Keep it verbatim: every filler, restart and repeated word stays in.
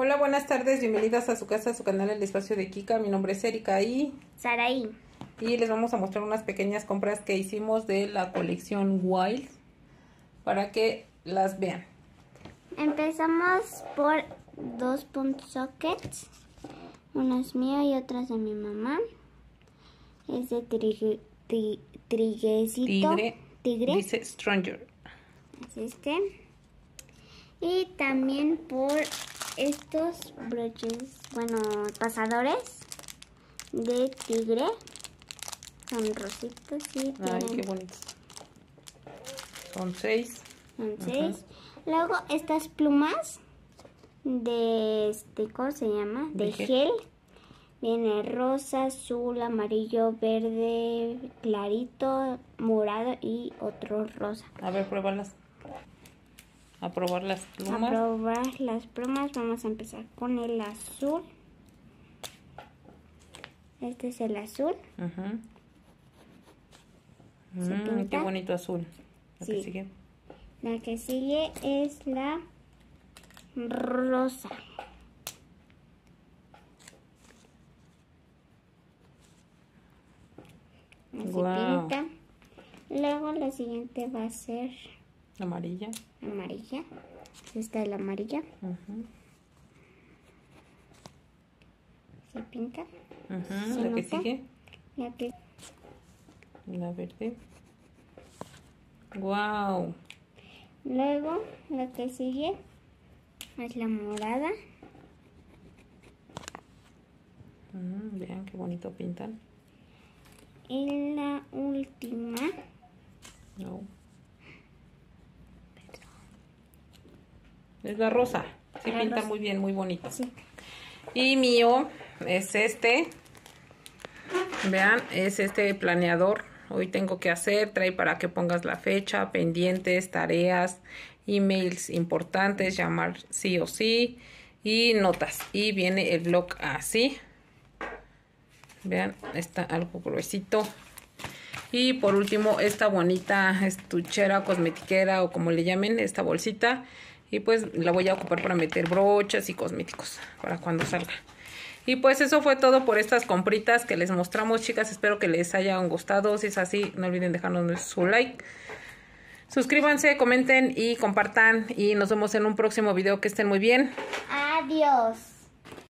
Hola, buenas tardes, bienvenidas a su casa, a su canal El Espacio de Kika. Mi nombre es Erika y... Saraí. Y les vamos a mostrar unas pequeñas compras que hicimos de la colección Wild, para que las vean. Empezamos por dos pump sockets. Una es mía y otra es de mi mamá. Es de tri tri triguecito. Tigre. Tigre. Dice Stranger. Es este. Y también por... estos broches, bueno, pasadores de tigre. Son rositos y tienen... Ay, qué bonitos. Son seis. Son seis. Uh-huh. Luego estas plumas de este, ¿cómo se llama? De, de gel. gel. Viene rosa, azul, amarillo, verde, clarito, morado y otro rosa. A ver, pruébalas. A probar las plumas. A probar las plumas. Vamos a empezar con el azul. Este es el azul. Uh-huh. Mm, qué bonito azul. La sí. que sigue. La que sigue es la rosa. Así wow. pinta. Luego la siguiente va a ser... amarilla. Amarilla. Esta es la amarilla. Uh-huh. Se pinta. Uh-huh. ¿Se la nota? Que sigue. La que... la verde. Wow. Luego la que sigue es la morada. Uh-huh. Vean qué bonito pintan. Y la última. No. Es la rosa. Sí, la pinta rosa. Muy bien, muy bonito. Sí. Y mío es este. Vean, es este planeador. Hoy tengo que hacer. Trae para que pongas la fecha, pendientes, tareas, emails importantes, llamar sí o sí y notas. Y viene el bloc así. Vean, está algo gruesito. Y por último, esta bonita estuchera, cosmetiquera o como le llamen, esta bolsita. Y pues la voy a ocupar para meter brochas y cosméticos para cuando salga. Y pues eso fue todo por estas compritas que les mostramos, chicas. Espero que les hayan gustado. Si es así, no olviden dejarnos su like. Suscríbanse, comenten y compartan. Y nos vemos en un próximo video. Que estén muy bien. Adiós.